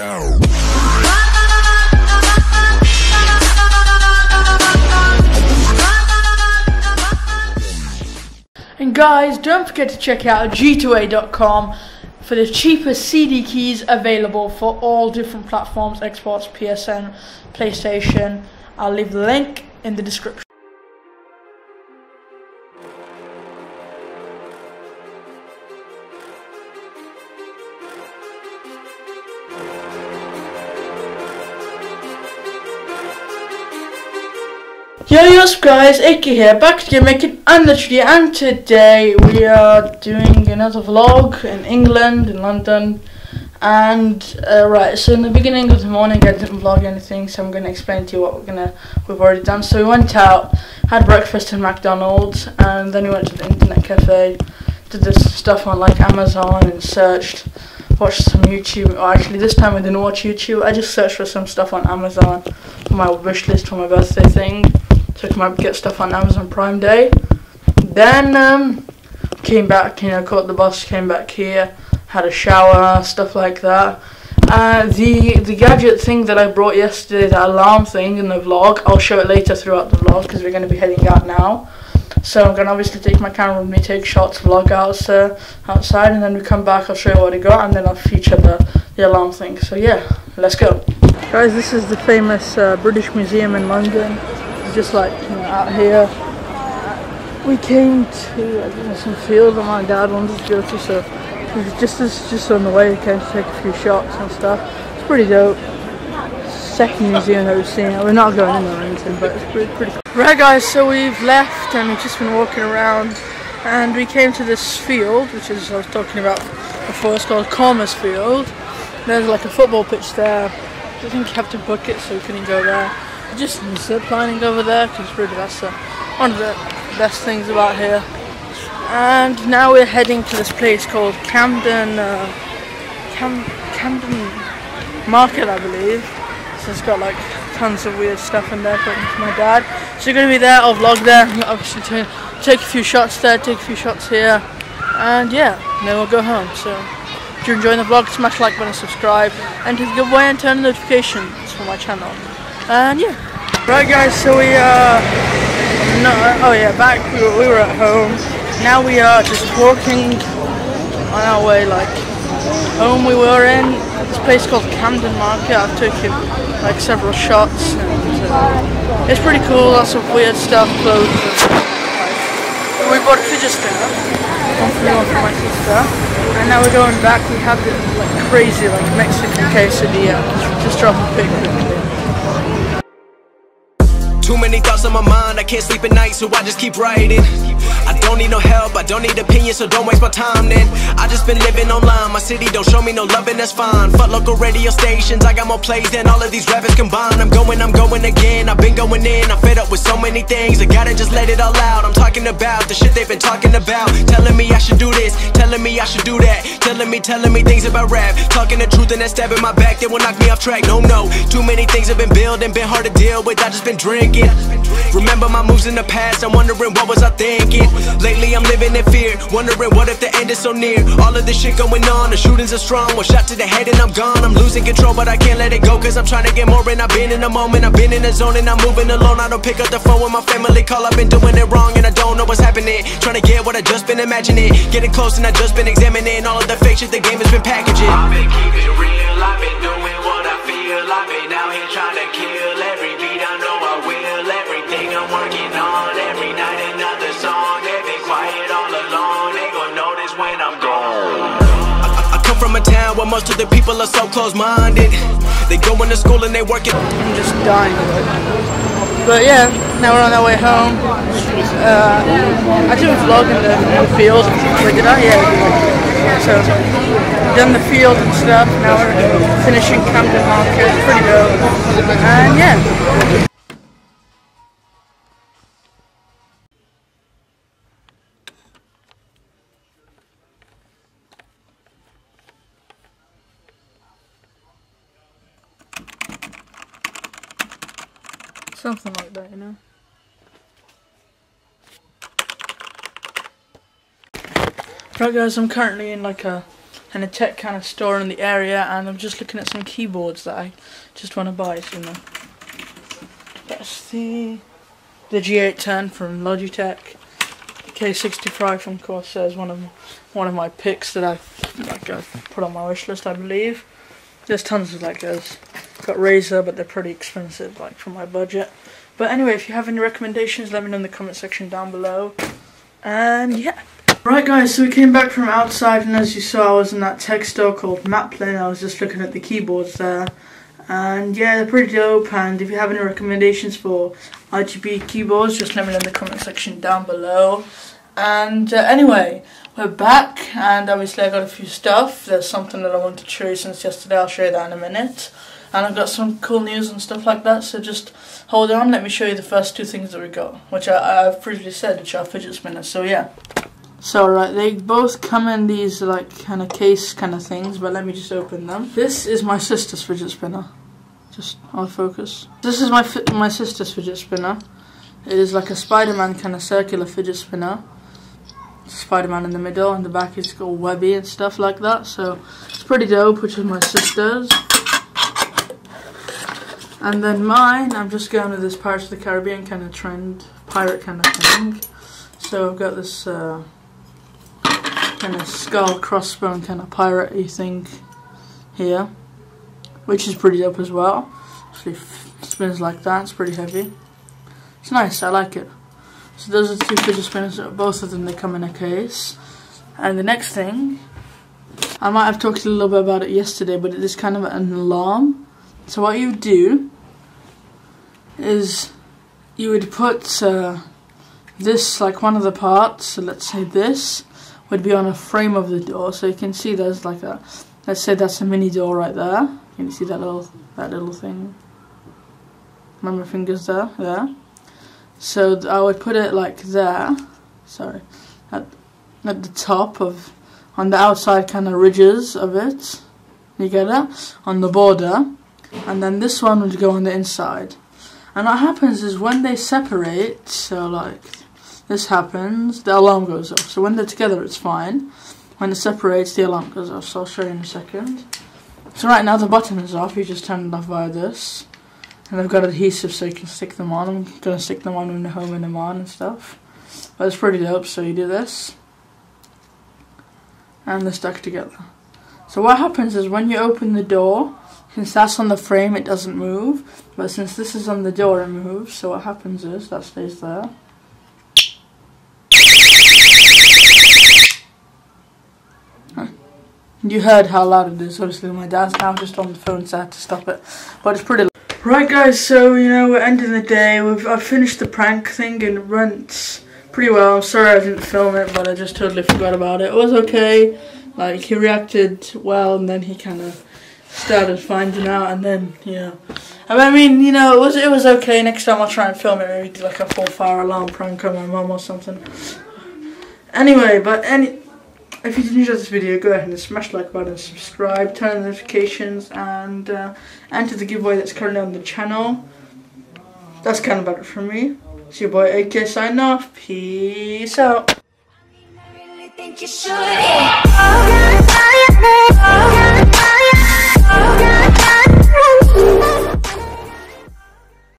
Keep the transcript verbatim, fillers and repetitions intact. And guys, don't forget to check out G two A dot com for the cheapest C D keys available for all different platforms, Xbox, P S N, PlayStation. I'll leave the link in the description. Yo, what's up guys, Ike here, back again making another video, and today we are doing another vlog in England, in London. And uh, right, so in the beginning of the morning I didn't vlog anything, so I'm going to explain to you what we're gonna we've already done. So we went out, had breakfast in McDonald's, and then we went to the internet cafe, did this stuff on like Amazon and searched, watched some YouTube. Or actually this time I didn't watch YouTube, I just searched for some stuff on Amazon for my wish list for my birthday thing. So I might get stuff on Amazon Prime Day. Then um, came back, you know, caught the bus, came back here, had a shower, stuff like that. Uh, the the gadget thing that I brought yesterday, the alarm thing in the vlog, I'll show it later throughout the vlog because we're going to be heading out now. So I'm going to obviously take my camera with me, take shots, vlog out uh, outside, and then we come back, I'll show you what I got, and then I'll feature the, the alarm thing. So yeah, let's go. Guys, this is the famous uh, British Museum in London. Just like, you know, out here we came to, I think there's some field that my dad wanted to go to, so just this just on the way we came to take a few shots and stuff. It's pretty dope. Second museum that we've seen. We're not going in there or anything, but it's pretty pretty cool. Right guys, so we've left and we've just been walking around and we came to this field, which is I was talking about before, it's called Commerce Field. There's like a football pitch there. I think you have to book it, so we couldn't go there. Just zip lining over there because really that's uh, one of the best things about here. And now we're heading to this place called Camden uh, Cam Camden Market, I believe. So it's got like tons of weird stuff in there. According to my dad, so you're gonna be there. I'll vlog there. I'm obviously take a few shots there, take a few shots here, and yeah, then we'll go home. So if you're enjoying the vlog, smash like button, subscribe, and hit the giveaway and turn on notifications for my channel. And yeah, right guys. So we are uh, no, oh yeah, back we were, we were at home. Now we are just walking on our way like home. We were in this place called Camden Market. I've taken like several shots, and uh, it's pretty cool. Lots of weird stuff, clothes. And we bought a fidget spinner, one for me, one for my sister. And now we're going back. We have this like crazy like Mexican quesadilla. Just drop a picture. Too many thoughts on my mind, I can't sleep at night, so I just keep writing. I don't need no help, I don't need opinions, so don't waste my time then. I just been living online, my city don't show me no loving, that's fine. Fuck local radio stations, I got more plays than all of these rappers combined. I'm going, I'm going again, I've been going in, I'm fed up with so many things. I gotta just let it all out, I'm talking about the shit they've been talking about. Telling me I should do this, telling me I should do that. Telling me, telling me things about rap. Talking the truth and that stab in my back, they will knock me off track, no, no. Too many things have been building, been hard to deal with, I just been drinking. Remember my moves in the past, I'm wondering what was I thinking. Lately I'm living in fear, wondering what if the end is so near. All of this shit going on, the shootings are strong. One shot to the head and I'm gone. I'm losing control but I can't let it go, cause I'm trying to get more. And I've been in the moment, I've been in the zone, and I'm moving alone. I don't pick up the phone when my family call, I've been doing it wrong and I don't know what's happening. Trying to get what I just been imagining, getting close and I just been examining all of the fake shit the game has been packaging. I've been keeping real, I've been doing what I feel, I've been out here trying to kill every beat I know. I'm working on every night, another song. They've been quiet all along, they gon' notice when I'm gone. I, I come from a town where most of the people are so close-minded. They go into school and they work it. I'm just dying. But yeah, now we're on our way home. Uh, I do a vlog in the, in the field. Did I? Yeah. So done the field and stuff. Now we're finishing Camden Market. It's pretty dope. And yeah. Something like that, you know. Right guys, I'm currently in like a and a tech kind of store in the area, and I'm just looking at some keyboards that I just want to buy. So that's the the G eight ten from Logitech, K sixty-five from Corsair is one of one of my picks that I like I put on my wish list, I believe. There's tons of like those. Got Razer, but they're pretty expensive, like for my budget. But anyway, if you have any recommendations, let me know in the comment section down below. And yeah. Right guys, so we came back from outside, and as you saw I was in that tech store called Maplin. I was just looking at the keyboards there, and yeah, they're pretty dope. And if you have any recommendations for R G B keyboards, just let me know in the comment section down below. And uh, anyway, we're back, and obviously I got a few stuff. There's something that I want to show you since yesterday, I'll show you that in a minute. And I've got some cool news and stuff like that, so just hold on, let me show you the first two things that we got, which I, I've previously said, which are fidget spinners, so yeah. So right, they both come in these like kind of case kind of things, but let me just open them. This is my sister's fidget spinner. Just I'll focus. This is my fi my sister's fidget spinner. It is like a Spider-Man kind of circular fidget spinner. Spider-Man in the middle, and the back is all webby and stuff like that. So it's pretty dope, which is my sister's. And then mine, I'm just going with this Pirates of the Caribbean kind of trend, pirate kind of thing. So I've got this uh, kind of skull crossbone kind of pirate-y thing here, which is pretty dope as well. Actually spins like that, it's pretty heavy. It's nice, I like it. So those are the two fidget spinners, both of them they come in a case. And the next thing, I might have talked a little bit about it yesterday, but it is kind of an alarm. So what you do is you would put uh, this, like one of the parts, so let's say this, would be on a frame of the door. So you can see there's like a, let's say that's a mini door right there. Can you see that little, that little thing? My fingers there, there. So I would put it like there, sorry, at, at the top of, on the outside kind of ridges of it, you get it, on the border. And then this one would go on the inside. And what happens is when they separate, so like this happens, the alarm goes off. So when they're together it's fine. When it separates, the alarm goes off. So I'll show you in a second. So right now the button is off, you just turn it off via this. And I've got adhesive so you can stick them on. I'm going to stick them on when they're home in them on and stuff. But it's pretty dope, so you do this. And they're stuck together. So what happens is when you open the door, since that's on the frame, it doesn't move. But since this is on the door, it moves. So what happens is, that stays there. Huh. You heard how loud it is. Obviously, my dad's now just on the phone, so I had to stop it. But it's pretty loud. Right, guys, so, you know, we're ending the day. We've, I've finished the prank thing and it went pretty well. I'm sorry I didn't film it, but I just totally forgot about it. It was okay. Like, he reacted well, and then he kind of started finding out, and then you know, I mean, you know, it was it was okay. Next time I'll try and film it, maybe do like a full fire alarm prank on my mum or something. Anyway, but any if you did enjoy this video, go ahead and smash the like button, subscribe, turn on the notifications, and uh, enter the giveaway that's currently on the channel. That's kind of about it from me. It's your boy A K signing off. Peace out. I mean, I really think you should.